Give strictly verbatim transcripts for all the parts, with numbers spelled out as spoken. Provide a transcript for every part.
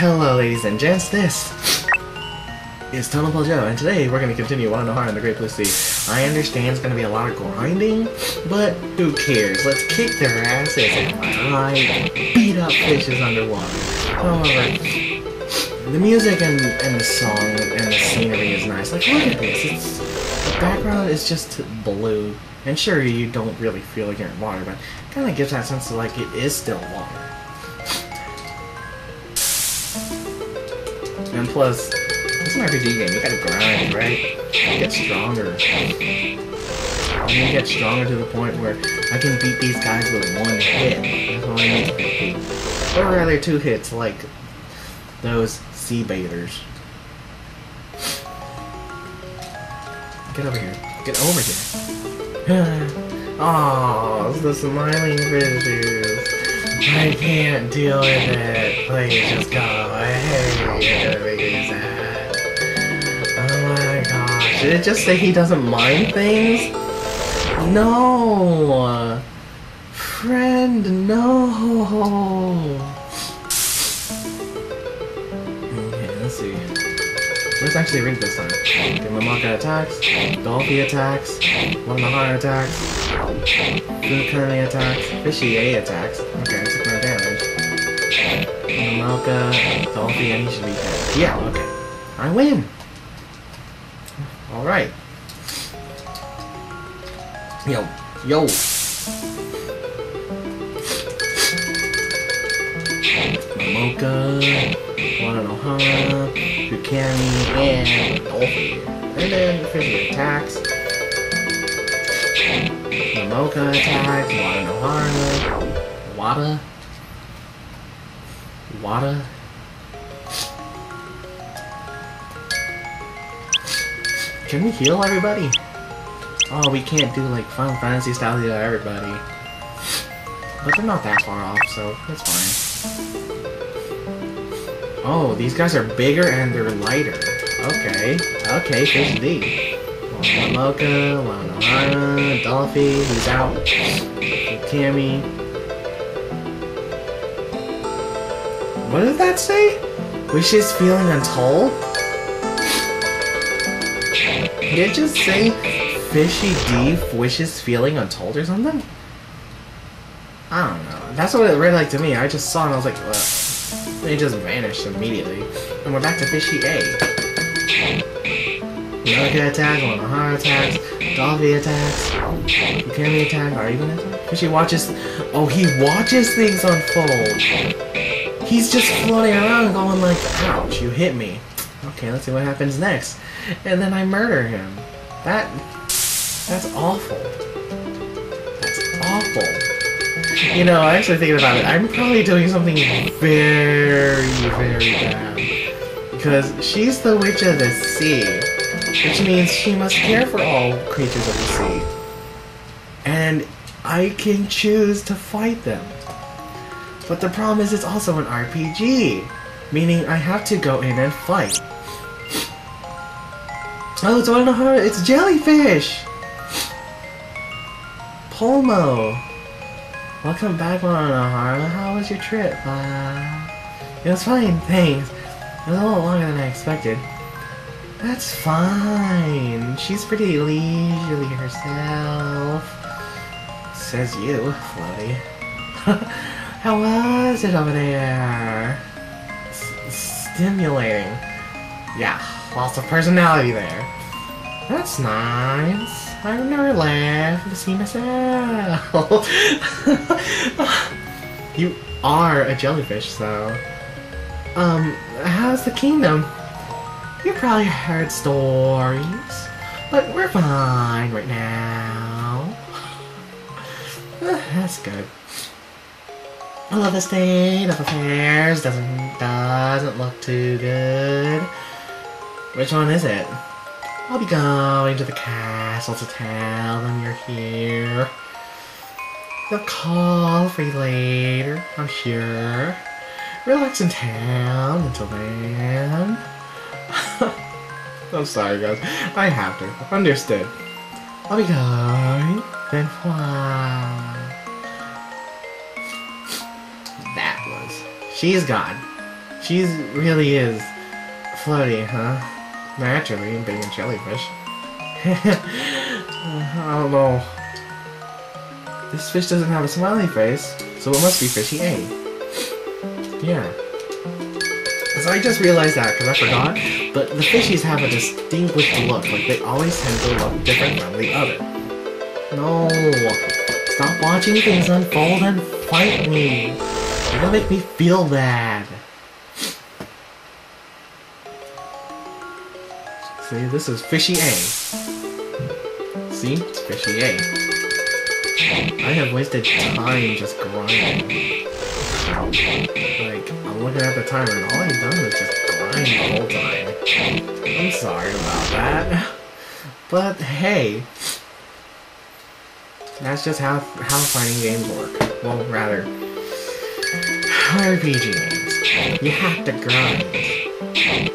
Hello ladies and gents, this is Tunable Joe, and today we're going to continue Wadanohara and the Great Blue Sea. I understand it's going to be a lot of grinding, but who cares? Let's kick their asses and ride, beat up fishes underwater. Alright. The music and, and the song and the scenery is nice. Like, look at this. It's, the background is just blue. And sure, you don't really feel like you're in water, but it kind of gives that sense of like it is still water. And plus, it's an R P G game, you gotta grind, right? You get stronger. And you get stronger to the point where I can beat these guys with one hit. That's all I need. Or rather two hits, like those sea bathers. Get over here. Get over here. Oh, the smiling fishes. I can't deal with it. Please just go away. You're gonna make me sad. Oh my gosh. Did it just say he doesn't mind things? No! Friend, no! Okay, let's see. Let's actually read this time. Okay, Momoka attacks. Dolby attacks. Wadanohara attacks. Blue curly attacks, fishy A attacks. Okay, that's a kind of damage. Momoka, Dolphy, and he should be dead. Yeah, okay. I win! Alright. Yo, yo! Momoka, Wadanohara, Vakami, and Dolphy. And then fishy attacks. Momoka attack, Wadanohara, Wada, Wada. Can we heal everybody? Oh, we can't do like Final Fantasy style to everybody. But they're not that far off, so it's fine. Oh, these guys are bigger and they're lighter. Okay, okay, fish D. Momoka, Wadanohara, Dolphy, who's out, Tammy. What did that say? Wish is feeling untold? Did it just say Fishy D wishes feeling untold or something? I don't know. That's what it read like to me. I just saw it and I was like, ugh. They just vanished immediately. And we're back to Fishy A. Momoka attack, Wadanohara attacks, Dolby attacks, Vakami attack, are you gonna attack? Because she watches- oh, he watches things unfold! He's just floating around going like, ouch, you hit me. Okay, let's see what happens next. And then I murder him. That- that's awful. That's awful. You know, actually thinking about it, I'm probably doing something very, very bad. Because she's the Witch of the Sea. Which means she must care for all creatures of the sea. And I can choose to fight them. But the problem is it's also an R P G. Meaning I have to go in and fight. Oh, it's Wadanohara, it's Jellyfish! Polmo! Welcome back, Wadanohara. How was your trip? Uh, it was fine, thanks. It was a little longer than I expected. That's fine. She's pretty leisurely herself. Says you, Floaty. How was it over there? S stimulating. Yeah, lots of personality there. That's nice. I've never laughed to see myself. You are a jellyfish, so. Um, how's the kingdom? You probably heard stories, but we're fine right now. That's good. I love the state of affairs. Doesn't doesn't look too good. Which one is it? I'll be going to the castle to tell them you're here. They'll call for you later, I'm sure. Relax in town until then. I'm sorry guys, I have to. Understood. I'll be going, then fly. That was... She's gone. She really is floaty, huh? Naturally, being a jellyfish. I don't know. This fish doesn't have a smiley face, so it must be fishy A. Yeah. So I just realized that, because I forgot, but the fishies have a distinct look, like they always tend to look different from the other. No! Stop watching things unfold and fight me! You're gonna make me feel bad! See, this is fishy A. See? It's fishy A. I have wasted time just grinding. Like, I'm looking at the timer and all I've done is just grind the whole time. I'm sorry about that. But hey, that's just how how fighting games work. Well, rather, R P G games. You have to grind.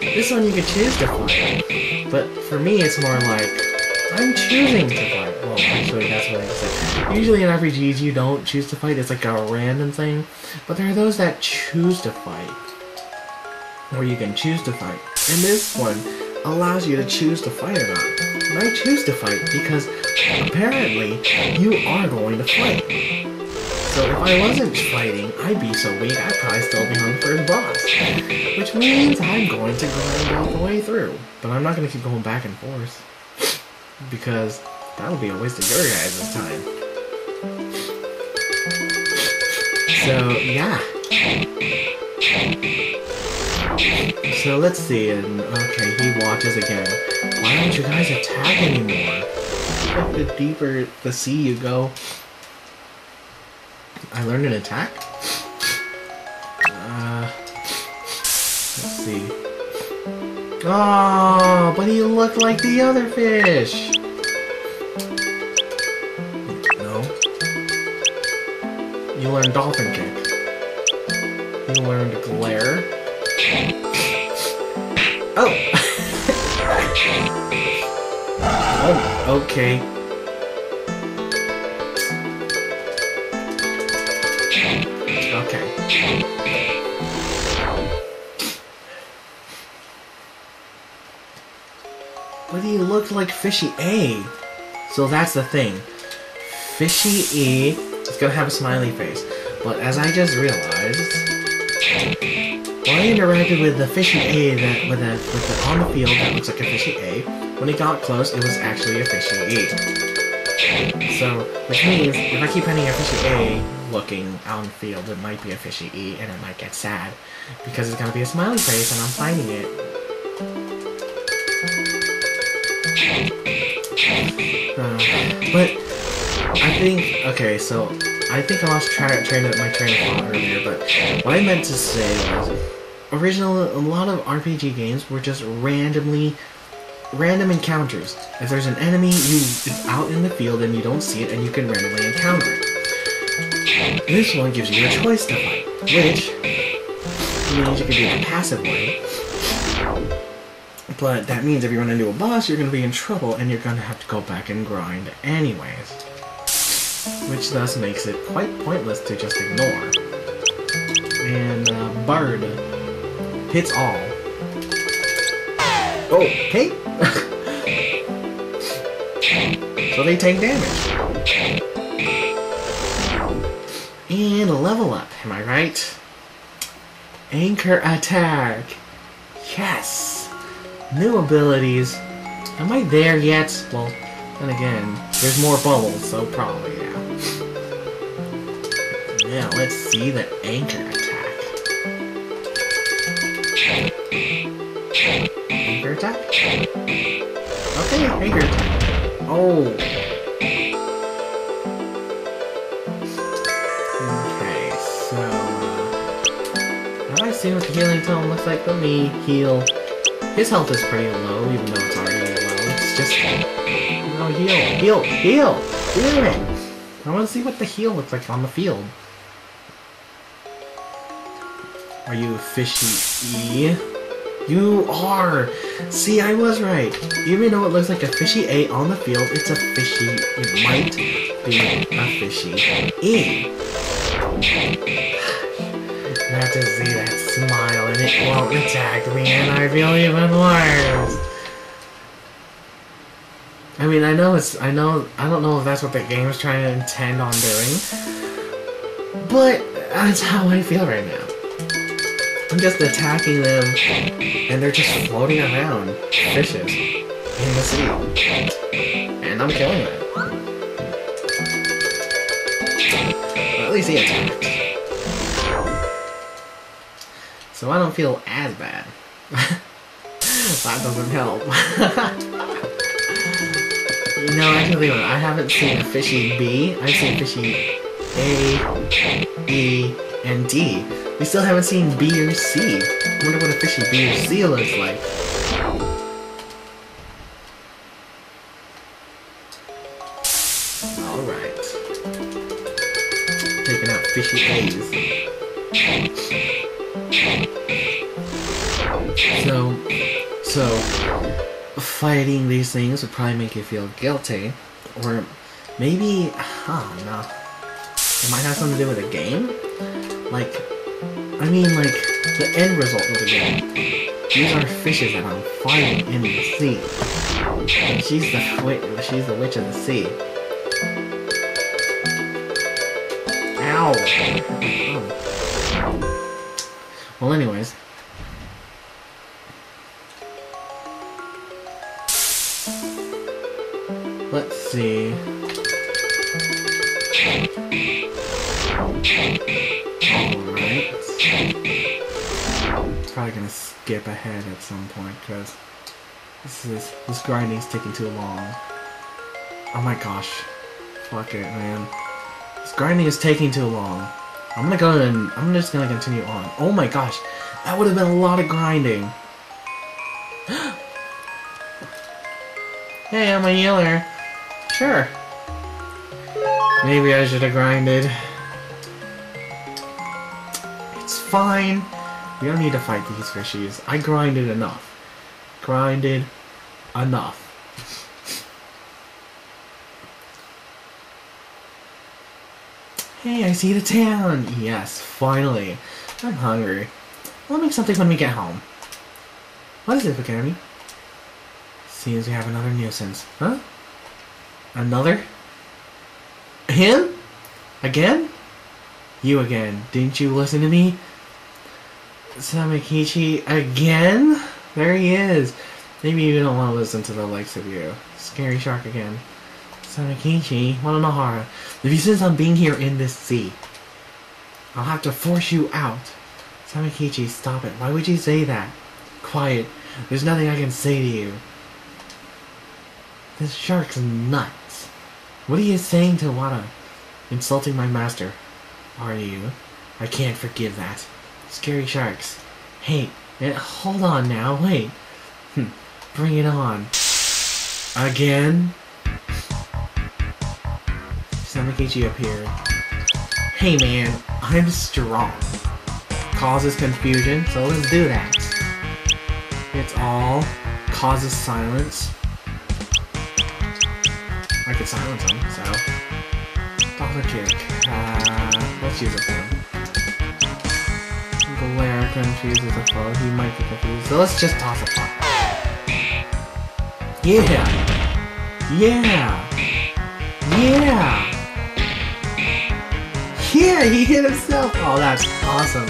This one you could choose to fight, but for me it's more like, I'm choosing to fight. Well, actually that's what I said. Usually in R P Gs you don't choose to fight, it's like a random thing. But there are those that choose to fight. Or you can choose to fight. And this one allows you to choose to fight or not. And I choose to fight because apparently you are going to fight. So if I wasn't fighting, I'd be so weak I'd probably still be on the first boss. Which means I'm going to grind all the way through. But I'm not going to keep going back and forth. Because that'll be a waste of your guys' time. So, yeah. So, let's see. And, okay, he watches again. Why don't you guys attack anymore? The deeper the sea you go. I learned an attack? Uh, let's see. Oh, but he looked like the other fish! No. You learned dolphin kick. You learned glare. Oh! Oh, okay. Okay. But he looked like fishy A. So that's the thing. Fishy E is gonna have a smiley face. But as I just realized, when I interacted with the fishy A that with the with the on the field that looks like a fishy A, when it got close it was actually a fishy E. So which means if I keep having a fishy A looking out in the field, it might be a fishy E and it might get sad. Because it's gonna be a smiley face and I'm finding it. Uh, but I think okay, so I think I lost track of train of my train of thought earlier. But what I meant to say was, original a lot of R P G games were just randomly random encounters. If there's an enemy, you it's out in the field and you don't see it, and you can randomly encounter it. This one gives you a choice to fight, which means you can do the passive way. But that means if you run into a boss, you're going to be in trouble, and you're going to have to go back and grind anyways. Which thus makes it quite pointless to just ignore. And, uh, Bard hits all. Oh, okay! So they take damage. And level up, am I right? Anchor attack! Yes! New abilities. Am I there yet? Well, then again, there's more bubbles, so probably, yeah. Now, let's see the anchor attack. Anchor attack? Okay, anchor attack. Oh! Okay, so... now I've seen what the healing tone looks like, let me heal. His health is pretty low, even though it's already low. It's just... no, heal! Heal! Heal! Heal it! I want to see what the heal looks like on the field. Are you fishy E? You are! See, I was right! Even though it looks like a fishy A on the field, it's a fishy... it might be a fishy E. Not to see that. smile and it won't attack me, and I feel even worse. I mean, I know it's, I know, I don't know if that's what the game is trying to intend on doing, but that's how I feel right now. I'm just attacking them, and they're just floating around, fishes, in the sea, and I'm killing them. Well, at least he attacked. So I don't feel as bad. That doesn't help. No, actually, I haven't seen a fishy B. I've seen fishy A, E, and D. We still haven't seen B or C. I wonder what a fishy B or C looks like. Alright. Taking out fishy A's. So, so, fighting these things would probably make you feel guilty, or maybe, huh, no, it might have something to do with a game? Like, I mean, like, the end result of the game. These are fishes that I'm fighting in the sea. And she's the, she's the witch of the sea. Ow! Oh. Well, anyways. Let's see. Alright. Probably gonna skip ahead at some point because this is this grinding's taking too long. Oh my gosh. Fuck it, man. This grinding is taking too long. I'm gonna go and I'm just gonna continue on. Oh my gosh, that would have been a lot of grinding. Hey, I'm a yeller. Sure. Maybe I should have grinded. It's fine. We don't need to fight these fishies. I grinded enough. Grinded enough. Hey, I see the town. Yes, finally. I'm hungry. We'll make something when we get home. What is it, Vakami? Seems we have another nuisance. Huh? Another? Him? Again? You again. Didn't you listen to me? Samekichi again? There he is. Maybe you don't want to listen to the likes of you. Scary shark again. Samekichi, Wadanohara. If you insist on being here in this sea, I'll have to force you out. Samekichi, stop it. Why would you say that? Quiet. There's nothing I can say to you. This shark's nuts. What are you saying to Wada? Insulting my master. Are you? I can't forgive that. Scary sharks. Hey, hold on now, wait. Hm, bring it on. Again? Samekichi appeared. Hey man, I'm strong. Causes confusion, so let's do that. It's all. Causes silence. I could silence him, so... Dollar kick. Uh, let's use it then. Glare confuses a foe. He might be confused. So let's just toss a foe. Yeah! Yeah! Yeah! Yeah, he hit himself! Oh, that's awesome.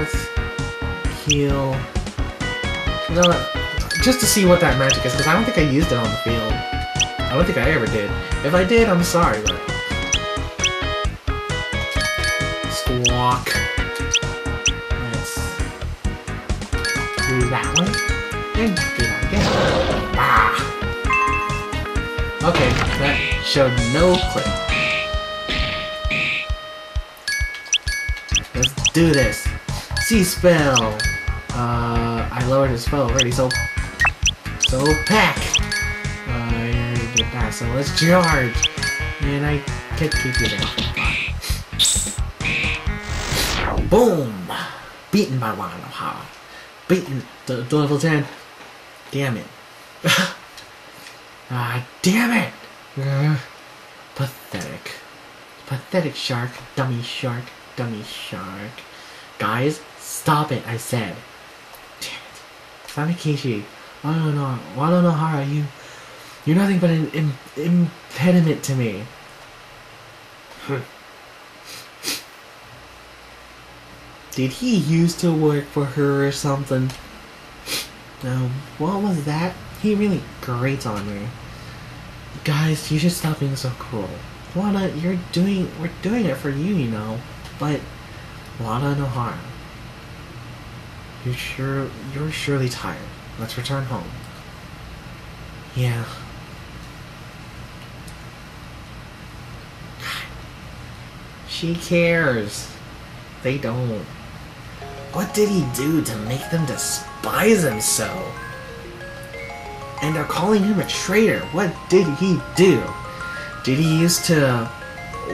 Let's heal... You know what? Just to see what that magic is, because I don't think I used it on the field. I don't think I ever did. If I did, I'm sorry, but... Squawk. Let's... do that one. And do that again. Ah! Okay, that showed no clip. Let's do this. Sea spell! Uh, I lowered his foe already, so... So pack! Uh, I already did that, so let's charge! And I could keep you there. Boom! Beaten by Wadanohara. Beaten to level ten. Damn it. Ah, damn it! Pathetic. Pathetic shark, dummy shark, dummy shark. Guys, stop it, I said. Damn it. Samekichi, Wadanohara, you, you're nothing but an im impediment to me. Did he used to work for her or something? Um, what was that? He really grates on me. Guys, you should stop being so cruel. Lana, you're doing- we're doing it for you, you know. But, Wadanohara, you sure- you're surely tired. Let's return home. Yeah. She cares. They don't. What did he do to make them despise him so? And they're calling him a traitor. What did he do? Did he used to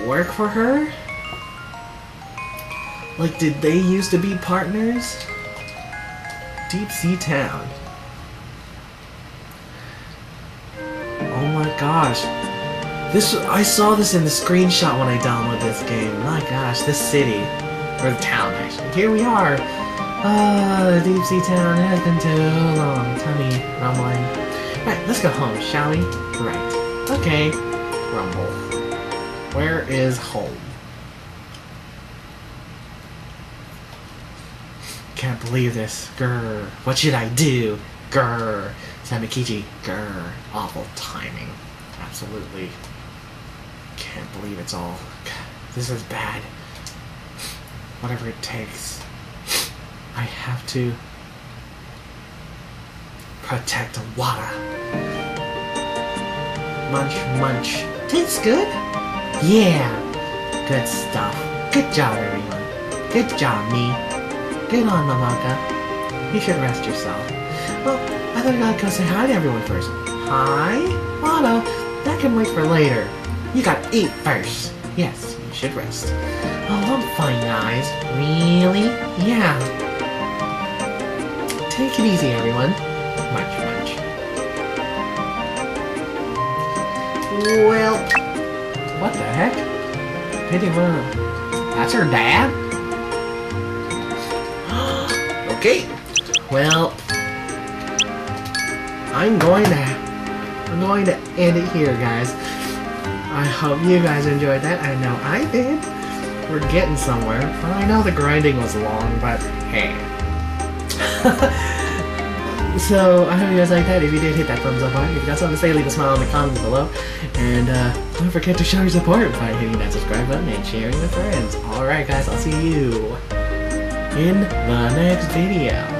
work for her? Like, did they used to be partners? Deep Sea Town. Oh my gosh. This, I saw this in the screenshot when I downloaded this game. My gosh, this city. Or the town, actually. Here we are. Ah, Deep Sea Town. It has been too long. Tummy rumbling. Right, let's go home, shall we? Right. Okay. Rumble. Where is home? Can't believe this. Grr. What should I do? Grr. Samekichi. Grr. Awful timing. Absolutely. Can't believe it's all. God, this is bad. Whatever it takes. I have to protect Wada. Munch, munch. Tastes good? Yeah. Good stuff. Good job, everyone. Good job, me. Good on, Momoka. You should rest yourself. Well, I thought I'd go say hi to everyone first. Hi? Wada, that can wait for later. You gotta eat first. Yes, you should rest. Oh, I'm fine, guys. Really? Yeah. Take it easy, everyone. Much, much. Well, what the heck? Pity one. That's her dad? Okay. Well, I'm going to, I'm going to end it here, guys. I hope you guys enjoyed that. I know I did. We're getting somewhere. Well, I know the grinding was long, but hey. So, I hope you guys like that. If you did, hit that thumbs up button. If you got something to say, leave a smile in the comments below. And uh, don't forget to show your support by hitting that subscribe button and sharing with friends. Alright guys, I'll see you in the next video.